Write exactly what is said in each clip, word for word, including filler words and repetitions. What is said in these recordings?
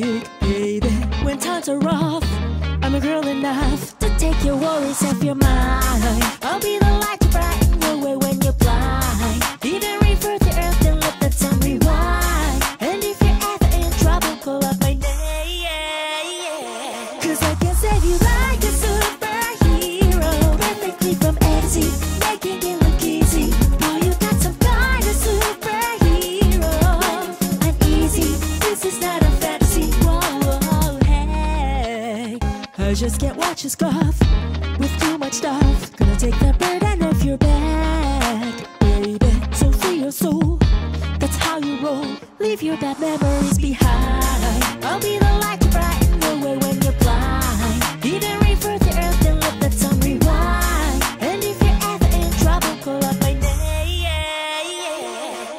big, baby. When times are rough, I'm a girl enough to take your worries off your mind. I'll be the light to brighten your way when you're blind. Even refer to earth and let the time rewind. And if you're ever in trouble, call up my name. Cause I can save you like a superhero, perfectly from A to Z. I just can't watch you scoff with too much stuff. Gonna take that burden off your back, baby. So free your soul, that's how you roll. Leave your bad memories behind. I'll be the light to brighten your way when you're blind. Even refer to earth and let the time rewind. And if you're ever in trouble, call up my name.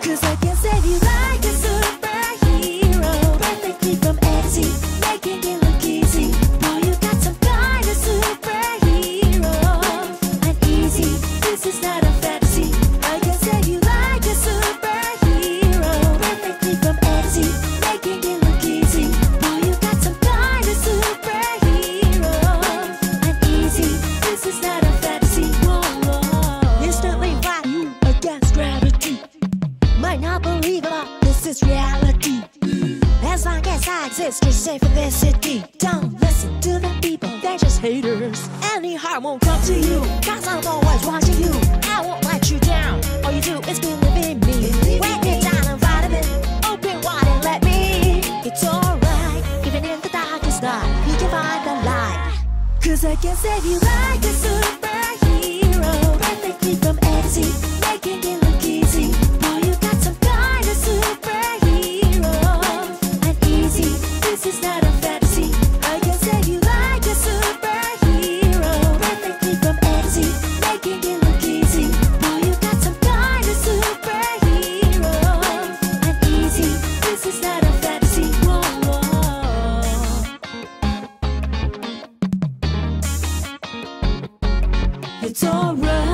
Cause I can save you like a superhero, perfectly from A to Z. This is reality. As long as I exist, you're safe in this city. Don't listen to the people, they're just haters. Any harm won't come to you, cause I'm always watching you. I won't let you down, all you do is believe in me. Wake me down and vitamin, open wide and let me. It's alright, even in the darkest night, you can find the light. Cause I can save you like a superhero, perfectly from A to Z, making it look easy. Boy, you got some kind of super. It's not a fantasy. I can save you like a superhero, perfectly from A to Z, making it look easy. Boy, you got some kind of superhero, uneasy. This is not a fantasy. Whoa, whoa. It's alright.